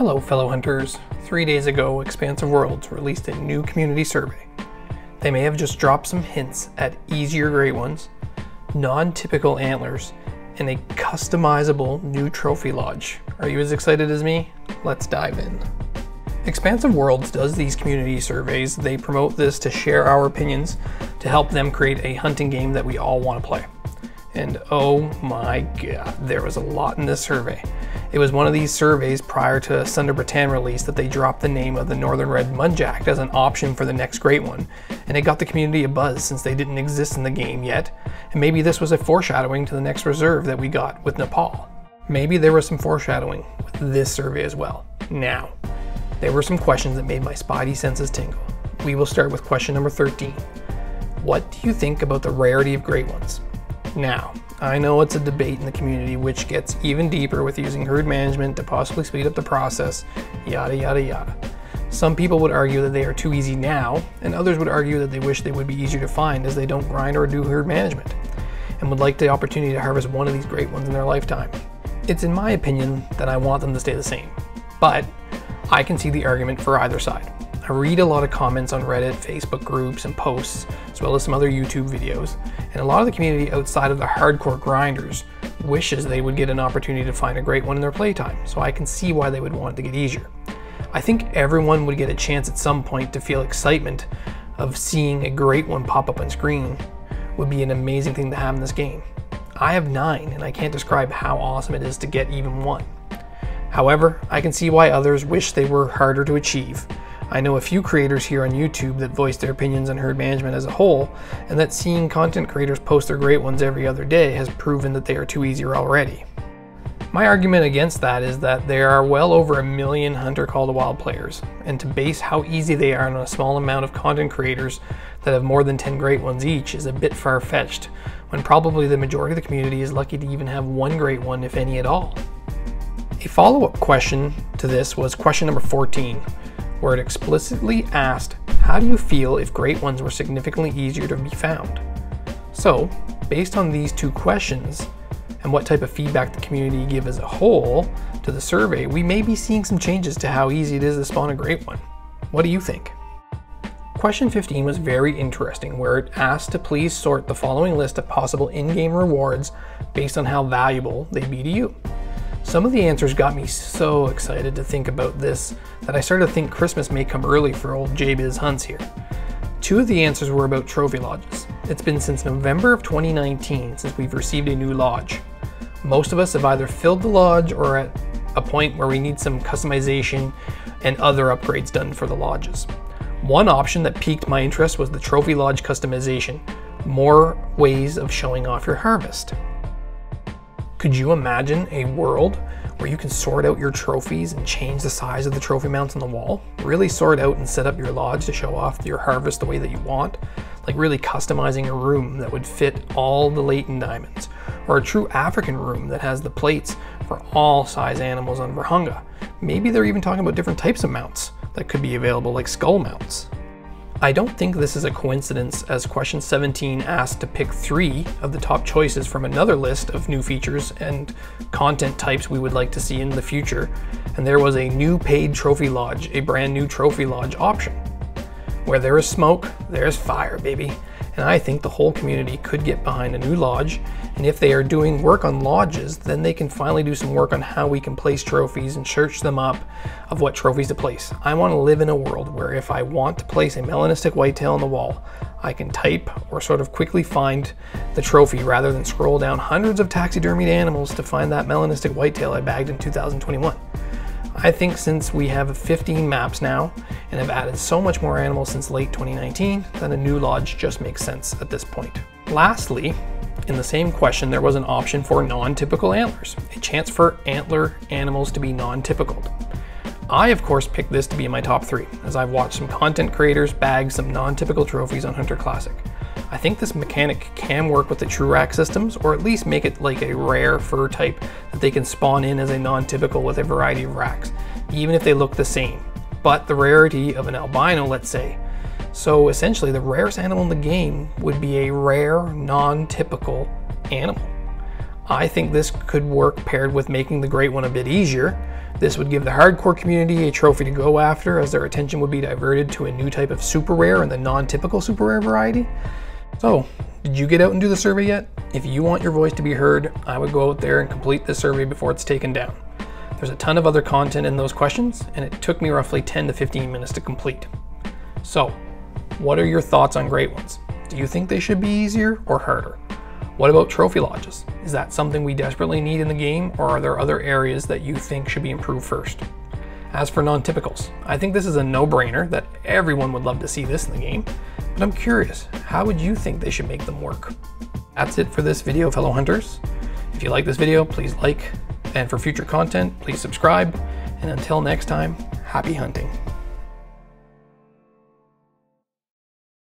Hello fellow hunters. 3 days ago, Expansive Worlds released a new community survey. They may have just dropped some hints at easier Great Ones, non-typical antlers, and a customizable new Trophy Lodge. Are you as excited as me? Let's dive in. Expansive Worlds does these community surveys. They promote this to share our opinions to help them create a hunting game that we all want to play. And oh my god, there was a lot in this survey. It was one of these surveys prior to Sunderbretagne release that they dropped the name of the Northern Red Munjak as an option for the next Great One, and it got the community a buzz since they didn't exist in the game yet, and maybe this was a foreshadowing to the next reserve that we got with Nepal. Maybe there was some foreshadowing with this survey as well. Now, there were some questions that made my spidey senses tingle. We will start with question number 13. What do you think about the rarity of Great Ones? Now, I know it's a debate in the community which gets even deeper with using herd management to possibly speed up the process, yada yada yada. Some people would argue that they are too easy now, and others would argue that they wish they would be easier to find as they don't grind or do herd management, and would like the opportunity to harvest one of these Great Ones in their lifetime. It's in my opinion that I want them to stay the same, but I can see the argument for either side. I read a lot of comments on Reddit, Facebook groups and posts, as well as some other YouTube videos, and a lot of the community outside of the hardcore grinders wishes they would get an opportunity to find a Great One in their playtime, so I can see why they would want it to get easier. I think everyone would get a chance at some point to feel excitement of seeing a Great One pop up on screen. Would be an amazing thing to have in this game. I have 9 and I can't describe how awesome it is to get even one. However, I can see why others wish they were harder to achieve. I know a few creators here on YouTube that voice their opinions on herd management as a whole, and that seeing content creators post their Great Ones every other day has proven that they are too easier already. My argument against that is that there are well over 1 million Hunter: Call of the Wild players, and to base how easy they are on a small amount of content creators that have more than 10 Great Ones each is a bit far-fetched, when probably the majority of the community is lucky to even have one Great One, if any at all. A follow-up question to this was question number 14. Where it explicitly asked, how do you feel if Great Ones were significantly easier to be found? So, based on these two questions, and what type of feedback the community give as a whole to the survey, we may be seeing some changes to how easy it is to spawn a Great One. What do you think? Question 15 was very interesting, where it asked to please sort the following list of possible in-game rewards based on how valuable they'd be to you. Some of the answers got me so excited to think about this that I started to think Christmas may come early for old JBizHunts here. 2 of the answers were about trophy lodges. It's been since November of 2019 since we've received a new lodge. Most of us have either filled the lodge or at a point where we need some customization and other upgrades done for the lodges. One option that piqued my interest was the trophy lodge customization, more ways of showing off your harvest. Could you imagine a world where you can sort out your trophies and change the size of the trophy mounts on the wall? Really sort out and set up your lodge to show off your harvest the way that you want? Like really customizing a room that would fit all the Leighton diamonds, or a true African room that has the plates for all size animals on Verhunga. Maybe they're even talking about different types of mounts that could be available, like skull mounts. I don't think this is a coincidence, as question 17 asked to pick 3 of the top choices from another list of new features and content types we would like to see in the future, and there was a new paid trophy lodge, a brand new trophy lodge option. Where there is smoke, there is fire, baby, and I think the whole community could get behind a new lodge, and if they are doing work on lodges, then they can finally do some work on how we can place trophies and search them up of what trophies to place. I want to live in a world where if I want to place a melanistic whitetail on the wall, I can type or sort of quickly find the trophy rather than scroll down hundreds of taxidermied animals to find that melanistic whitetail I bagged in 2021. I think since we have 15 maps now and have added so much more animals since late 2019, then a new lodge just makes sense at this point. Lastly, in the same question, there was an option for non-typical antlers, a chance for antler animals to be non-typical. I of course picked this to be in my top 3, as I've watched some content creators bag some non-typical trophies on Hunter Classic. I think this mechanic can work with the true rack systems, or at least make it like a rare fur type that they can spawn in as a non-typical with a variety of racks, even if they look the same, but the rarity of an albino, let's say. So essentially the rarest animal in the game would be a rare, non-typical animal. I think this could work paired with making the Great One a bit easier, This would give the hardcore community a trophy to go after, as their attention would be diverted to a new type of super rare and the non-typical super rare variety. So, did you get out and do the survey yet? If you want your voice to be heard, I would go out there and complete this survey before it's taken down. There's a ton of other content in those questions, and it took me roughly 10 to 15 minutes to complete. So, what are your thoughts on Great Ones? Do you think they should be easier or harder? What about trophy lodges? Is that something we desperately need in the game, or are there other areas that you think should be improved first? As for non-typicals, I think this is a no-brainer that everyone would love to see this in the game, but I'm curious, how would you think they should make them work? That's it for this video, fellow hunters. If you like this video, please like, and for future content, please subscribe, and until next time, happy hunting.